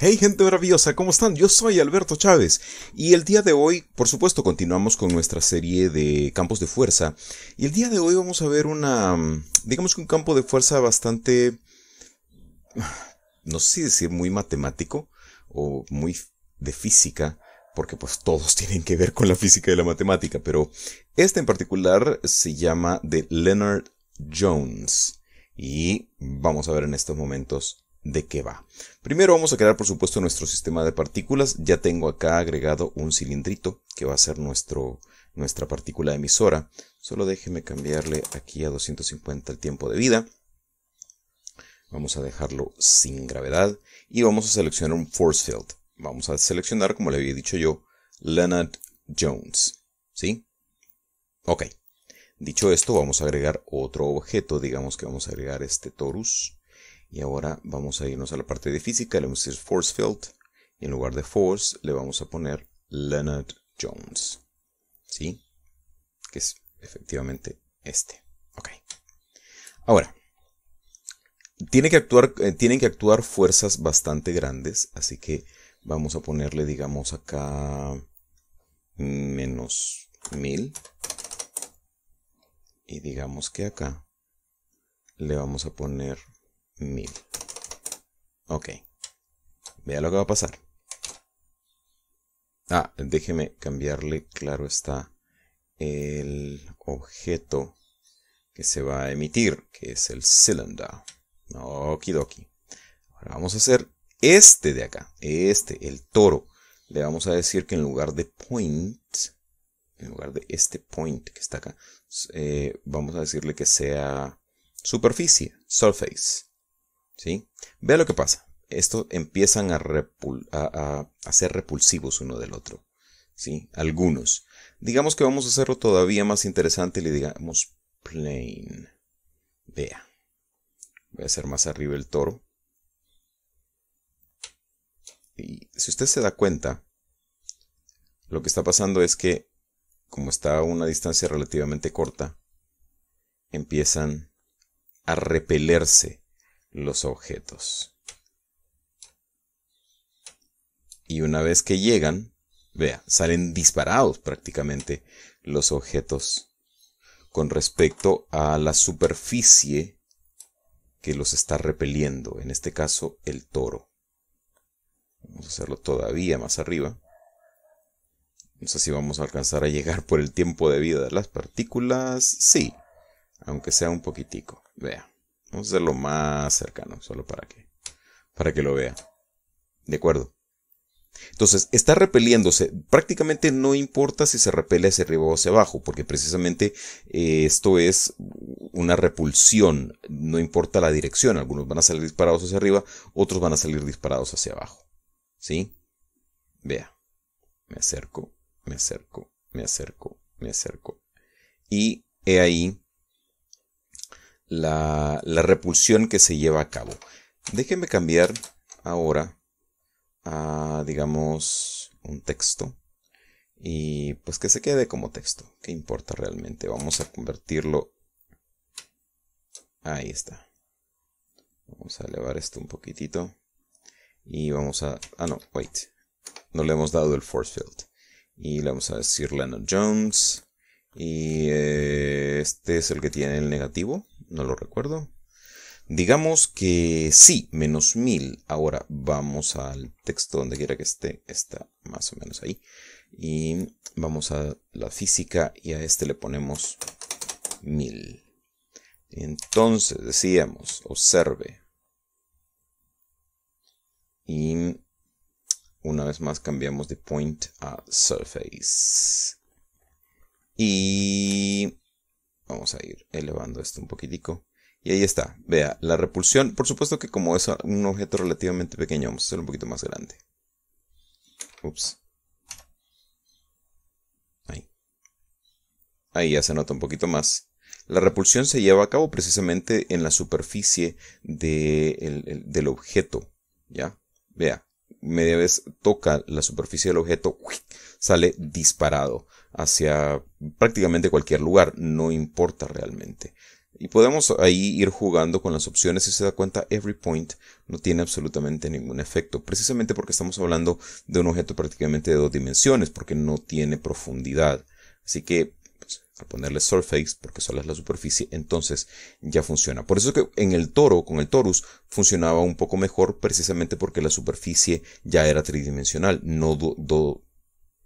Hey gente maravillosa, ¿cómo están? Yo soy Alberto Chávez y el día de hoy, por supuesto, continuamos con nuestra serie de campos de fuerza. Y el día de hoy vamos a ver digamos que un campo de fuerza bastante, no sé si decir muy matemático o muy de física, porque pues todos tienen que ver con la física y la matemática, pero este en particular se llama de Lennard Jones y vamos a ver en estos momentos de qué va. Primero vamos a crear, por supuesto, nuestro sistema de partículas. Ya tengo acá agregado un cilindrito que va a ser nuestra partícula emisora. Solo déjeme cambiarle aquí a 250 el tiempo de vida. Vamos a dejarlo sin gravedad y vamos a seleccionar un force field. Vamos a seleccionar, como le había dicho yo, Lennard Jones. ¿Sí? Ok. Dicho esto, vamos a agregar otro objeto. Digamos que vamos a agregar este torus. Y ahora vamos a irnos a la parte de física, le vamos a decir force field, y en lugar de force le vamos a poner Lennard Jones, ¿sí? Que es efectivamente este, ok. Ahora, tienen que actuar fuerzas bastante grandes, así que vamos a ponerle, digamos, acá menos 1000, y digamos que acá le vamos a poner 1000. Ok. Vea lo que va a pasar. Ah, déjeme cambiarle, claro está, el objeto que se va a emitir, que es el cylinder. Okidoki. Ahora vamos a hacer este de acá, el toro. Le vamos a decir que en lugar de point, en lugar de este point que está acá, vamos a decirle que sea superficie, surface. ¿Sí? Vea lo que pasa. Estos empiezan a ser repulsivos uno del otro. ¿Sí? Algunos. Digamos que vamos a hacerlo todavía más interesante y le digamos plane. Vea. Voy a hacer más arriba el toro. Y si usted se da cuenta, lo que está pasando es que, como está a una distancia relativamente corta, empiezan a repelerse los objetos. Y una vez que llegan, vea, salen disparados prácticamente los objetos con respecto a la superficie que los está repeliendo. En este caso, el toro. Vamos a hacerlo todavía más arriba. No sé si vamos a alcanzar a llegar por el tiempo de vida de las partículas. Sí, aunque sea un poquitico. Vea. Vamos a hacerlo más cercano, solo para que lo vea. ¿De acuerdo? Entonces, está repeliéndose. Prácticamente no importa si se repele hacia arriba o hacia abajo, porque precisamente esto es una repulsión. No importa la dirección. Algunos van a salir disparados hacia arriba, otros van a salir disparados hacia abajo. ¿Sí? Vea. Me acerco, me acerco, me acerco, me acerco. Y he ahí la repulsión que se lleva a cabo. Déjenme cambiar ahora a, digamos, un texto. Y pues que se quede como texto. ¿Qué importa realmente? Vamos a convertirlo. Ahí está. Vamos a elevar esto un poquitito. Y vamos a... Ah, no, wait. No le hemos dado el force field. Y le vamos a decir Lennard Jones. Y este es el que tiene el negativo. No lo recuerdo. Digamos que sí, menos 1000. Ahora vamos al texto, donde quiera que esté. Está más o menos ahí. Y vamos a la física y a este le ponemos 1000. Entonces decíamos, observe. Y una vez más cambiamos de point a surface. Y vamos a ir elevando esto un poquitico. Y ahí está. Vea, la repulsión. Por supuesto que como es un objeto relativamente pequeño, vamos a hacerlo un poquito más grande. Ups. Ahí. Ahí ya se nota un poquito más. La repulsión se lleva a cabo precisamente en la superficie del objeto. ¿Ya? Vea. Media vez toca la superficie del objeto, sale disparado hacia prácticamente cualquier lugar, no importa realmente. Y podemos ahí ir jugando con las opciones. Si se da cuenta, every point no tiene absolutamente ningún efecto, precisamente porque estamos hablando de un objeto prácticamente de dos dimensiones, porque no tiene profundidad. Así que pues, al ponerle surface, porque solo es la superficie, entonces ya funciona. Por eso es que en el toro, con el torus, funcionaba un poco mejor, precisamente porque la superficie ya era tridimensional, no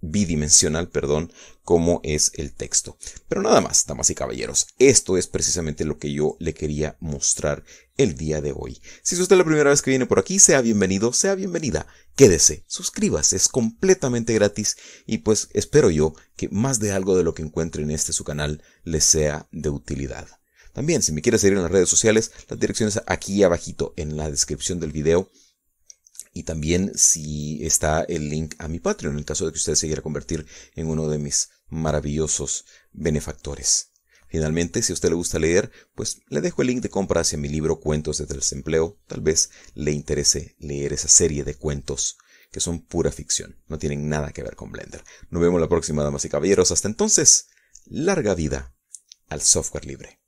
bidimensional, perdón, como es el texto. Pero nada más, damas y caballeros, esto es precisamente lo que yo le quería mostrar el día de hoy. Si es usted la primera vez que viene por aquí, sea bienvenido, sea bienvenida, quédese, suscríbase, es completamente gratis y pues espero yo que más de algo de lo que encuentre en este su canal les sea de utilidad. También, si me quiere seguir en las redes sociales, las direcciones aquí abajito en la descripción del video. Y también si está el link a mi Patreon, en el caso de que usted se quiera convertir en uno de mis maravillosos benefactores. Finalmente, si a usted le gusta leer, pues le dejo el link de compra hacia mi libro Cuentos desde el Desempleo. Tal vez le interese leer esa serie de cuentos que son pura ficción. No tienen nada que ver con Blender. Nos vemos la próxima, damas y caballeros. Hasta entonces, larga vida al software libre.